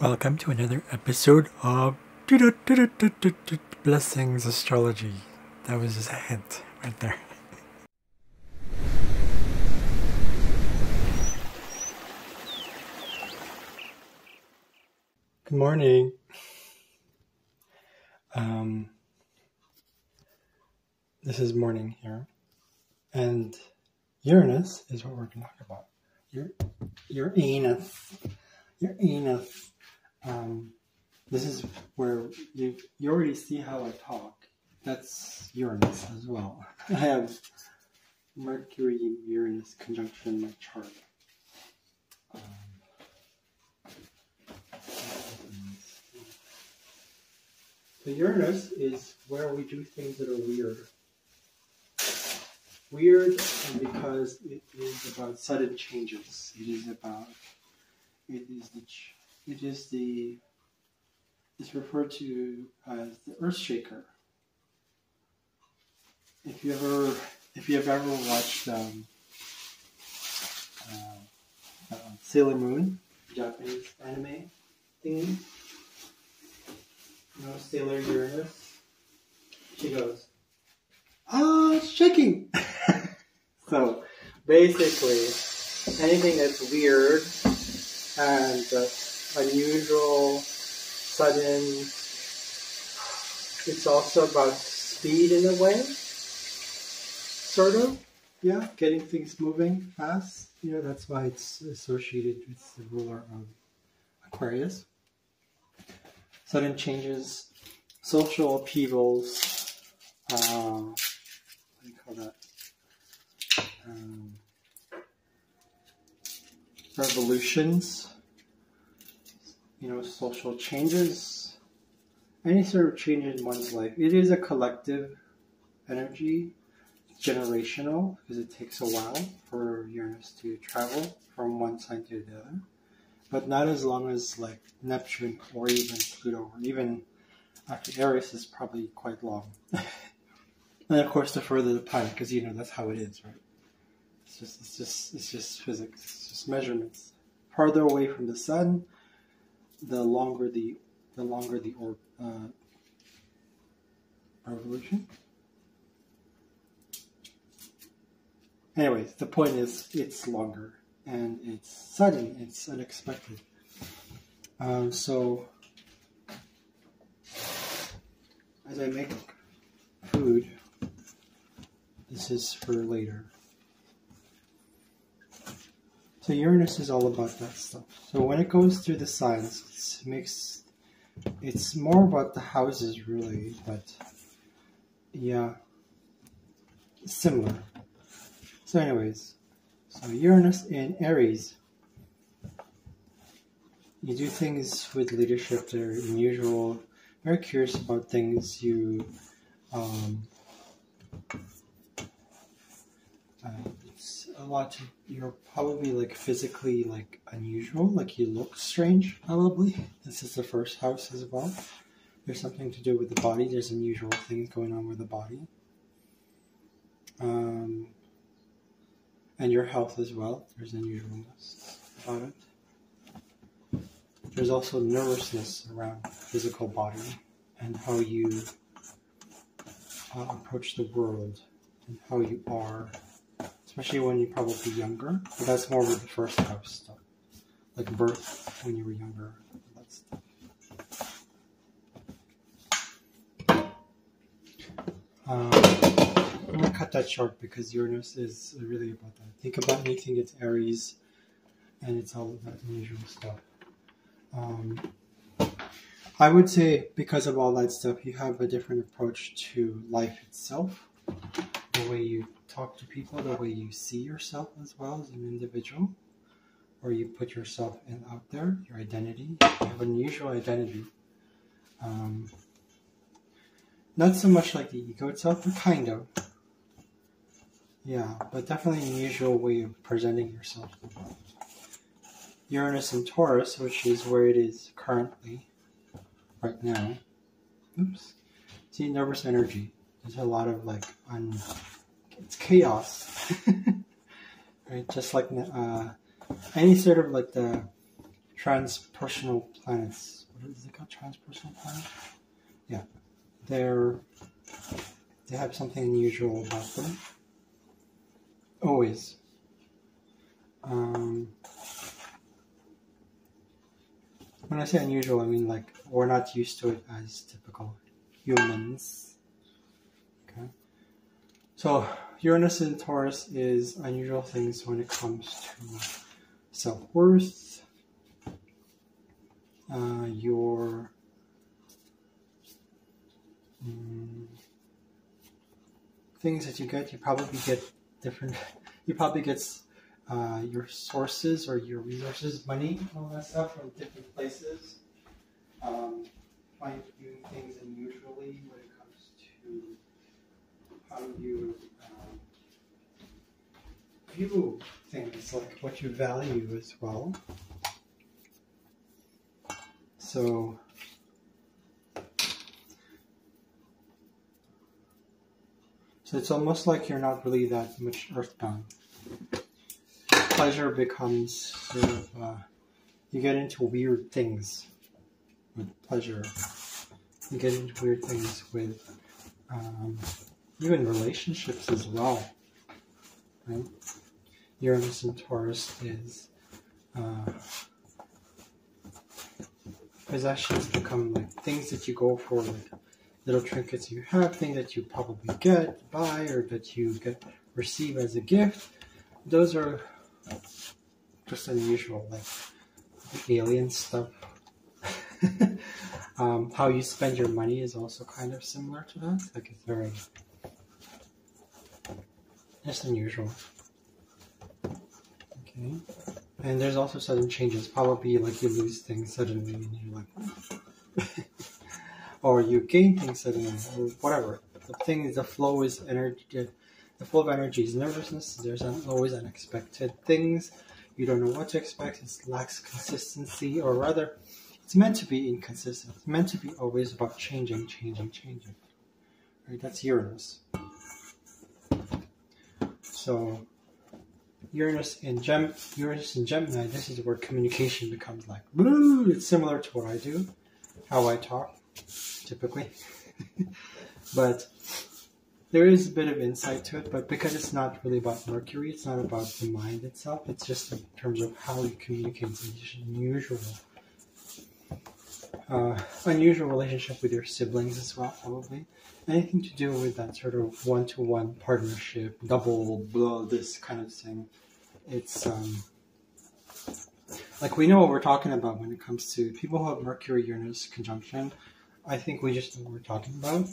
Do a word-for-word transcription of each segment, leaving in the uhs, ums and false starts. Welcome to another episode of Blessings Astrology. That was just a hint right there. Good morning. Um, this is morning here, and Uranus is what we're going to talk about. Your, your anus. Your anus. Um, this is where you you already see how I talk. That's Uranus as well. I have Mercury and Uranus conjunction in my chart. Um, so Uranus is where we do things that are weird. Weird because it is about sudden changes. It is about it is the ch It is the, it's referred to as the earth shaker. If you ever, if you have ever watched um, uh, uh, Sailor Moon, Japanese anime thingy, you know, Sailor Uranus, she goes, ah, it's shaking. So basically, anything that's weird and uh, unusual, sudden. It's also about speed in a way, sort of. Yeah, getting things moving fast. You know, that's why it's associated with the ruler of Aquarius. Sudden changes, social upheavals. Uh, what do you call that? Um, revolutions. You know, social changes, any sort of change in one's life. It is a collective energy, generational, because it takes a while for Uranus to travel from one sign to the other, but not as long as like Neptune or even Pluto, or even after Aries is probably quite long. And of course, the further the planet, because you know that's how it is, right? It's just, it's just, it's just physics, it's just measurements. Farther away from the sun, the longer the the longer the orb uh, revolution. Anyways, the point is it's longer and it's sudden, it's unexpected. Um, so as I make food, this is for later. So Uranus is all about that stuff. So when it goes through the signs, it's makes it's more about the houses really, but yeah, similar. So anyways, so Uranus in Aries, you do things with leadership that are unusual, very curious about things. You um, uh, a lot of, you're probably like physically like unusual, like you look strange probably. This is the first house as well. There's something to do with the body. There's unusual things going on with the body. Um, and your health as well. There's unusualness about it. There's also nervousness around physical body and how you uh, approach the world and how you are. Especially when you're probably younger, but that's more with the first house stuff, like birth when you were younger, that stuff. Um, I'm gonna cut that short because Uranus is really about that. Think about anything that's Aries, and it's all about unusual stuff. Um, I would say because of all that stuff, you have a different approach to life itself, the way you talk to people, the way you see yourself as well as an individual, or you put yourself in out there, your identity. You have an unusual identity. Um, not so much like the ego itself, but kind of. Yeah, but definitely an unusual way of presenting yourself. Uranus in Taurus, which is where it is currently, right now. Oops. See, nervous energy. There's a lot of like un... It's chaos, right? Just like uh, any sort of like the transpersonal planets. What is it called? Transpersonal planets? Yeah. They're, they have something unusual about them. Always. Um, when I say unusual, I mean like we're not used to it as typical humans. Okay. So Uranus in Taurus is unusual things when it comes to self-worth, uh, your um, things that you get. You probably get different. You probably get uh, your sources or your resources, money, all that stuff from different places. Um, find new things unusually when it comes to how you um, view things, like what you value as well. So So it's almost like you're not really that much earthbound. Pleasure becomes sort of, uh, you get into weird things with pleasure. You get into weird things with um, even relationships as well, right? Uranus in Taurus is uh, possessions become like things that you go for, like little trinkets you have, things that you probably get, buy, or that you get receive as a gift. Those are just unusual, like alien stuff. um, how you spend your money is also kind of similar to that. Like it's very just unusual. Okay, and there's also sudden changes. Probably like you lose things suddenly, and you're like. Or you gain things suddenly, or whatever. The thing is, the flow is energy. The flow of energy is nervousness. There's un always unexpected things. You don't know what to expect. It lacks consistency, or rather, it's meant to be inconsistent. It's meant to be always about changing, changing, changing. Right? That's Uranus. So, Uranus in Gem, Uranus in Gemini. This is where communication becomes like, woo! It's similar to what I do, how I talk. Typically, but there is a bit of insight to it, but because it's not really about Mercury, it's not about the mind itself, it's just in terms of how you communicate. It's an unusual, uh, unusual relationship with your siblings as well, probably. Anything to do with that sort of one-to-one partnership, double, blah, this kind of thing. It's, um, like we know what we're talking about when it comes to people who have Mercury-Uranus conjunction. I think we just know what we're talking about.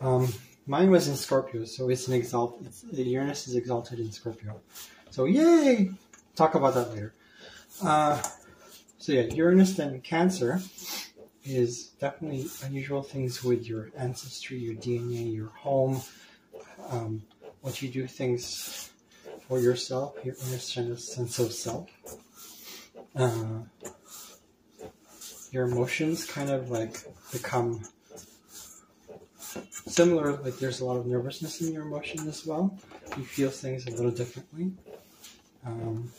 Um, mine was in Scorpio, so it's an exalt. It's, Uranus is exalted in Scorpio, so yay! Talk about that later. Uh, so yeah, Uranus then Cancer is definitely unusual things with your ancestry, your D N A, your home, um, what you do things for yourself, your inner sense of self. Uh, Your emotions kind of like become similar, like there's a lot of nervousness in your emotion as well. You feel things a little differently. Um,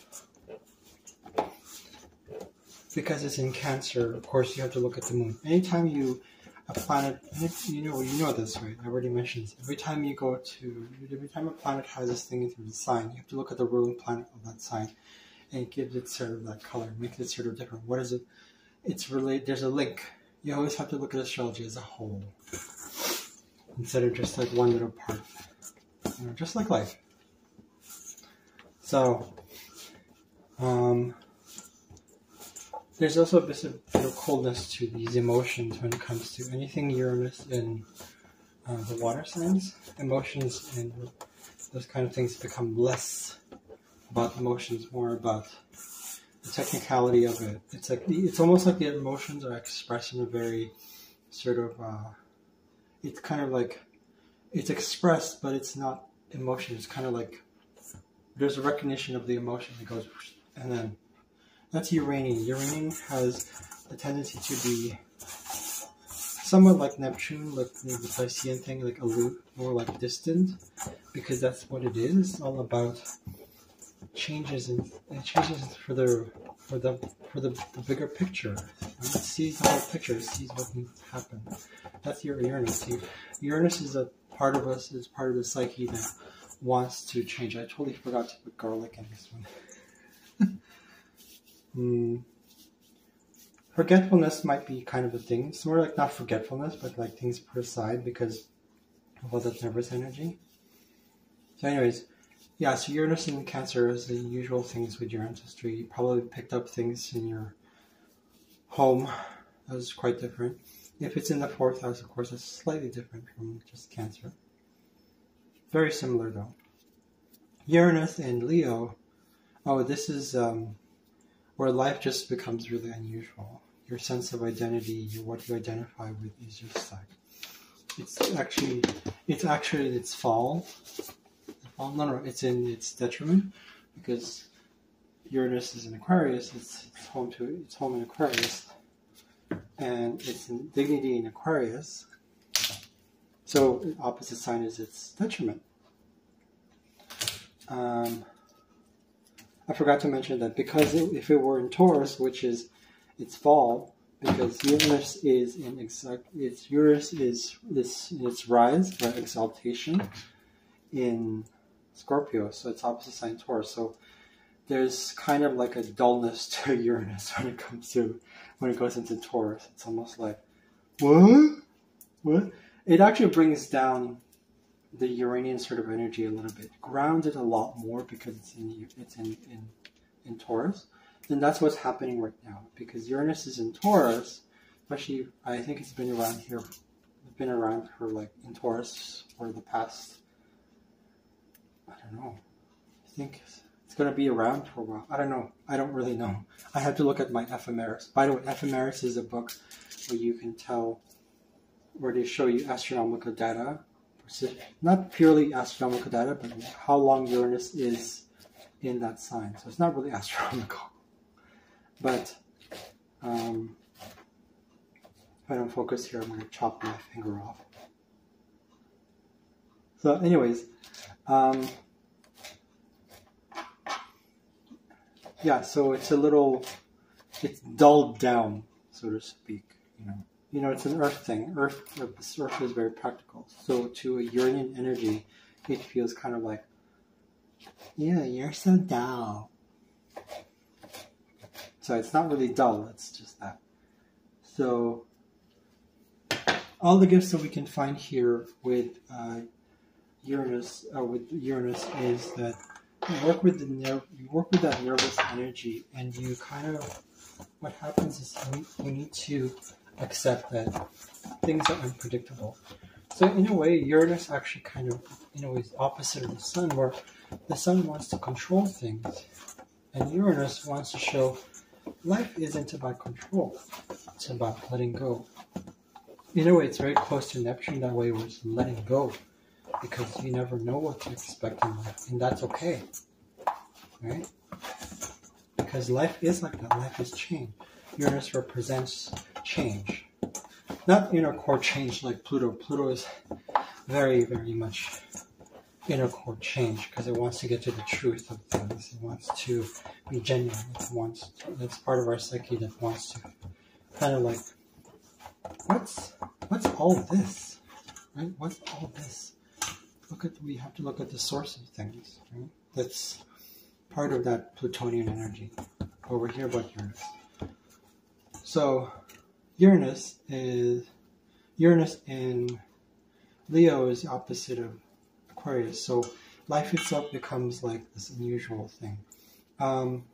because it's in Cancer, of course, you have to look at the moon. Anytime you, a planet, you know you know this, right? I already mentioned this. Every time you go to, every time a planet has this thing in terms of sign, you have to look at the ruling planet of that sign. And it gives it sort of that color, makes it sort of different. What is it? It's related, there's a link. You always have to look at astrology as a whole instead of just like one little part, you know, just like life. So um, there's also a bit of, bit of coldness to these emotions when it comes to anything Uranus in uh, the water signs. Emotions and those kind of things become less about emotions, more about the technicality of it. It's like the, it's almost like the emotions are expressed in a very sort of uh, it's kind of like it's expressed, but it's not emotion. It's kind of like there's a recognition of the emotion that goes, and then that's Uranian. Uranian has a tendency to be somewhat like Neptune, like you know, the Piscean thing, like aloof, more like distant, because that's what it is. It's all about changes and changes for the for the for the, the bigger picture. It sees the whole picture. It sees what can happen. That's your Uranus. Uranus is a part of us. Is part of the psyche that wants to change. I totally forgot to put garlic in this one. mm. Forgetfulness might be kind of a thing. It's more like not forgetfulness, but like things put aside because of all that nervous energy. So anyways, yeah, so Uranus and Cancer is the usual things with your ancestry. You probably picked up things in your home that was quite different. If it's in the fourth house, of course, it's slightly different from just Cancer. Very similar, though. Uranus and Leo, oh, this is um, where life just becomes really unusual. Your sense of identity, what you identify with, is just like, it's actually, it's actually in its fall. Well, no, no, it's in its detriment because Uranus is in Aquarius. It's, it's home to it's home in Aquarius, and it's in dignity in Aquarius. So the opposite sign is its detriment. Um, I forgot to mention that because it, if it were in Taurus, which is its fall, because Uranus is in exact its Uranus is this its rise by exaltation in Scorpio, so it's opposite sign Taurus. So there's kind of like a dullness to Uranus when it comes to when it goes into Taurus. It's almost like what what. It actually brings down the Uranian sort of energy a little bit, grounds it a lot more because it's in it's in in, in Taurus. And that's what's happening right now because Uranus is in Taurus. Especially, I think it's been around here, it's been around for like in Taurus for the past. I don't know. I think it's going to be around for a while. I don't know. I don't really know. I have to look at my Ephemeris. By the way, Ephemeris is a book where you can tell, where they show you astronomical data. Not purely astronomical data, but how long Uranus is in that sign. So it's not really astronomical. But um, if I don't focus here, I'm going to chop my finger off. So anyways, um, yeah, so it's a little, it's dulled down, so to speak, you know. You know, it's an earth thing. Earth, earth is very practical. So to a Uranian energy, it feels kind of like, yeah, you're so dull. So it's not really dull, it's just that. So all the gifts that we can find here with uh, Uranus, uh, with Uranus, is that you work with the nerve, you work with that nervous energy, and you kind of what happens is you, you need to accept that things are unpredictable. So in a way, Uranus actually kind of, you know, is opposite of the Sun, where the Sun wants to control things, and Uranus wants to show life isn't about control; it's about letting go. In a way, it's very close to Neptune that way, where it's letting go, because you never know what to expect in life, and that's okay, right? Because life is like that. Life is change. Uranus represents change, not inner core change like Pluto. Pluto is very, very much inner core change because it wants to get to the truth of things. It wants to be genuine. It wants. To, that's part of our psyche that wants to kind of like. What's what's all this, right? What's all this? Look at we have to look at the source of things. Right? That's part of that Plutonian energy over here about Uranus. So Uranus is Uranus in Leo is the opposite of Aquarius. So life itself becomes like this unusual thing. Um,